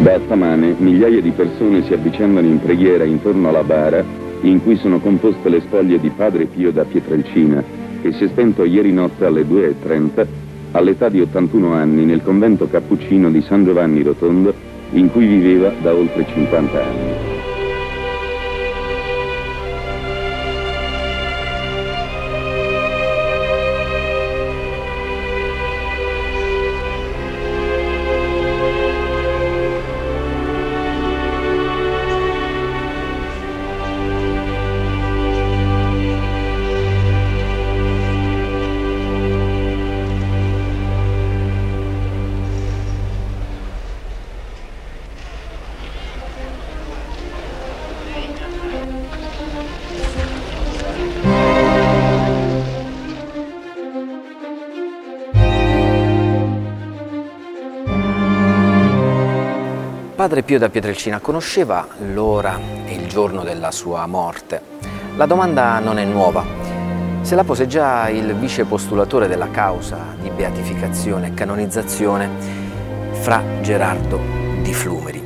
Da stamane migliaia di persone si avvicendano in preghiera intorno alla bara in cui sono composte le spoglie di Padre Pio da Pietrelcina, che si è spento ieri notte alle 2:30 all'età di 81 anni nel convento cappuccino di San Giovanni Rotondo, in cui viveva da oltre 50 anni. Padre Pio da Pietrelcina conosceva l'ora e il giorno della sua morte. La domanda non è nuova. Se la pose già il vice postulatore della causa di beatificazione e canonizzazione, Fra Gerardo di Flumeri.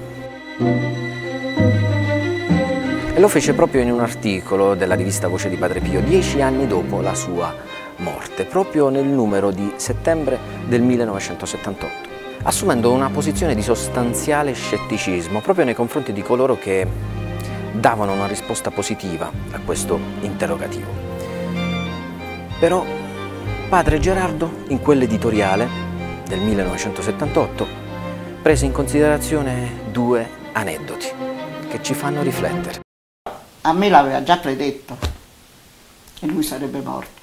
E lo fece proprio in un articolo della rivista Voce di Padre Pio, 10 anni dopo la sua morte, proprio nel numero di settembre del 1978. Assumendo una posizione di sostanziale scetticismo proprio nei confronti di coloro che davano una risposta positiva a questo interrogativo. Però Padre Gerardo, in quell'editoriale del 1978, prese in considerazione 2 aneddoti che ci fanno riflettere. A me l'aveva già predetto che lui sarebbe morto.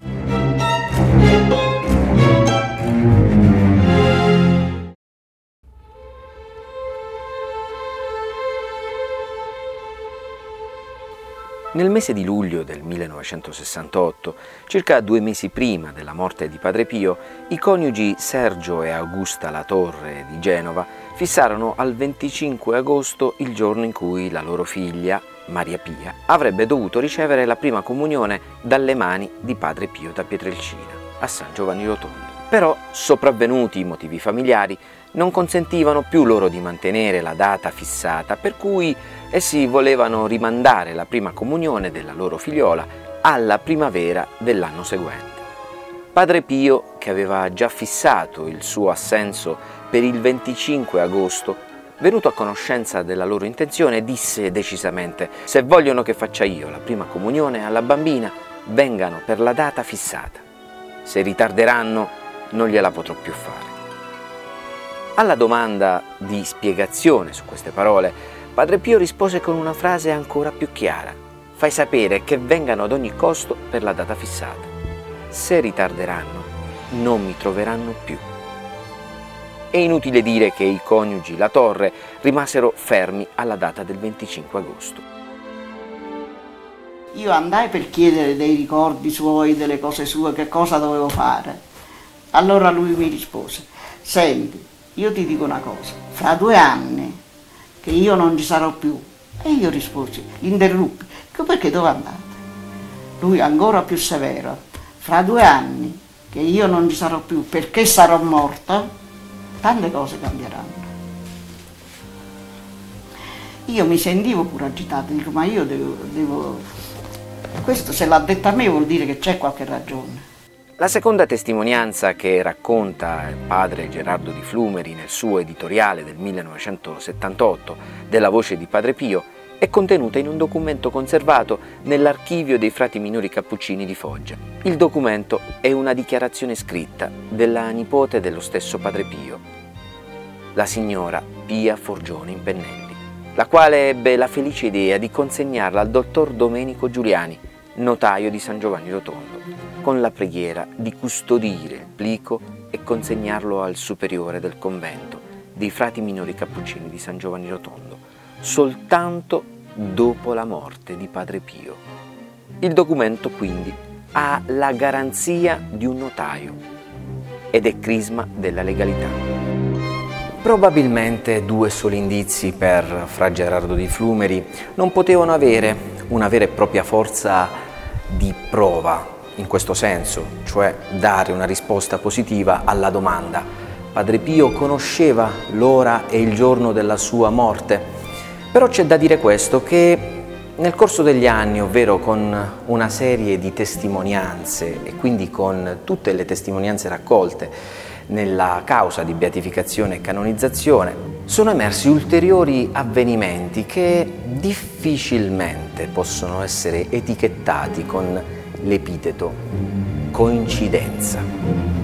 Nel mese di luglio del 1968, circa 2 mesi prima della morte di Padre Pio, i coniugi Sergio e Augusta La Torre di Genova fissarono al 25 agosto il giorno in cui la loro figlia, Maria Pia, avrebbe dovuto ricevere la prima comunione dalle mani di Padre Pio da Pietrelcina a San Giovanni Rotondo. Però, sopravvenuti i motivi familiari, non consentivano più loro di mantenere la data fissata, per cui essi volevano rimandare la prima comunione della loro figliola alla primavera dell'anno seguente. Padre Pio, che aveva già fissato il suo assenso per il 25 agosto, venuto a conoscenza della loro intenzione, disse decisamente: «Se vogliono che faccia io la prima comunione alla bambina, vengano per la data fissata. Se ritarderanno, non gliela potrò più fare». Alla domanda di spiegazione su queste parole, Padre Pio rispose con una frase ancora più chiara: «Fai sapere che vengano ad ogni costo per la data fissata. Se ritarderanno, non mi troveranno più». È inutile dire che i coniugi La Torre rimasero fermi alla data del 25 agosto. Io andai per chiedere dei ricordi suoi, delle cose sue, che cosa dovevo fare. Allora lui mi rispose: «Senti, io ti dico una cosa, fra 2 anni che io non ci sarò più». E io risposi: «L'interruppi, perché dove andate?» Lui ancora più severo: «Fra 2 anni che io non ci sarò più, perché sarò morta, tante cose cambieranno». Io mi sentivo pure agitata, dico: «Ma io devo... Questo se l'ha detto a me vuol dire che c'è qualche ragione». La seconda testimonianza che racconta il padre Gerardo di Flumeri nel suo editoriale del 1978 della Voce di Padre Pio è contenuta in un documento conservato nell'archivio dei frati minori cappuccini di Foggia. Il documento è una dichiarazione scritta della nipote dello stesso Padre Pio, la signora Pia Forgione in Pennelli, la quale ebbe la felice idea di consegnarla al dottor Domenico Giuliani, notaio di San Giovanni Rotondo, con la preghiera di custodire il plico e consegnarlo al superiore del convento dei frati minori cappuccini di San Giovanni Rotondo, soltanto dopo la morte di Padre Pio. Il documento quindi ha la garanzia di un notaio ed è crisma della legalità. Probabilmente 2 soli indizi per Fra Gerardo di Flumeri non potevano avere una vera e propria forza di prova in questo senso, cioè dare una risposta positiva alla domanda Padre Pio conosceva l'ora e il giorno della sua morte, però c'è da dire questo, che nel corso degli anni, ovvero con una serie di testimonianze e quindi con tutte le testimonianze raccolte nella causa di beatificazione e canonizzazione, sono emersi ulteriori avvenimenti che difficilmente possono essere etichettati con l'epiteto coincidenza.